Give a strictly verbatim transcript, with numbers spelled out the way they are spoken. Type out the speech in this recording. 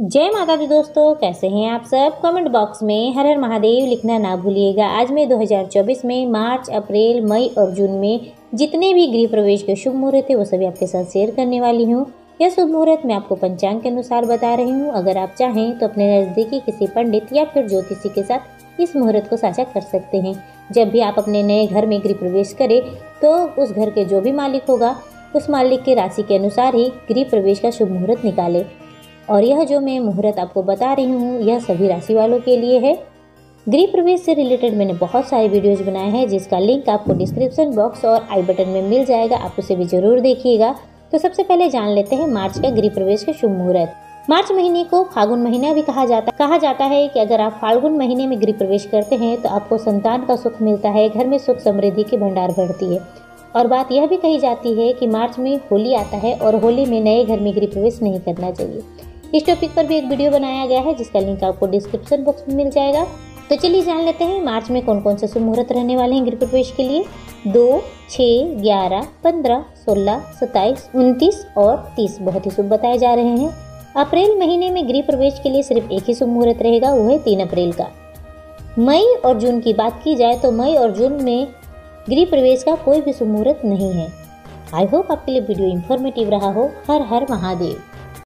जय माता दी दोस्तों, कैसे हैं आप सब। कमेंट बॉक्स में हर हर महादेव लिखना ना भूलिएगा। आज मैं दो हज़ार चौबीस में मार्च, अप्रैल, मई और जून में जितने भी गृह प्रवेश के शुभ मुहूर्त है वो सभी आपके साथ शेयर करने वाली हूँ। यह शुभ मुहूर्त मैं आपको पंचांग के अनुसार बता रही हूँ। अगर आप चाहें तो अपने नज़दीकी किसी पंडित या फिर ज्योतिषी के साथ इस मुहूर्त को साझा कर सकते हैं। जब भी आप अपने नए घर में गृह प्रवेश करें तो उस घर के जो भी मालिक होगा उस मालिक के राशि के अनुसार ही गृह प्रवेश का शुभ मुहूर्त निकालें। और यह जो मैं मुहूर्त आपको बता रही हूँ यह सभी राशि वालों के लिए है। गृह प्रवेश से रिलेटेड मैंने बहुत सारे वीडियोज़ बनाए हैं जिसका लिंक आपको डिस्क्रिप्शन बॉक्स और आई बटन में मिल जाएगा, आप उसे भी जरूर देखिएगा। तो सबसे पहले जान लेते हैं मार्च का गृह प्रवेश का शुभ मुहूर्त। मार्च महीने को फाल्गुन महीना भी कहा जाता कहा जाता है कि अगर आप फाल्गुन महीने में गृह प्रवेश करते हैं तो आपको संतान का सुख मिलता है, घर में सुख समृद्धि के भंडार बढ़ती है। और बात यह भी कही जाती है कि मार्च में होली आता है और होली में नए घर में गृह प्रवेश नहीं करना चाहिए। इस टॉपिक पर भी एक वीडियो बनाया गया है जिसका लिंक आपको डिस्क्रिप्शन बॉक्स में मिल जाएगा। तो चलिए जान लेते हैं मार्च में कौन कौन से शुभ मुहूर्त रहने वाले हैं गृह प्रवेश के लिए। दो, छः, ग्यारह, पंद्रह, सोलह, सत्ताईस, उनतीस और तीस बहुत ही शुभ बताए जा रहे हैं। अप्रैल महीने में गृह प्रवेश के लिए सिर्फ एक ही शुभ मुहूर्त रहेगा, वो है तीन अप्रैल का। मई और जून की बात की जाए तो मई और जून में गृह प्रवेश का कोई भी शुभ मुहूर्त नहीं है। आई होप आपके लिए वीडियो इन्फॉर्मेटिव रहा हो। हर हर महादेव।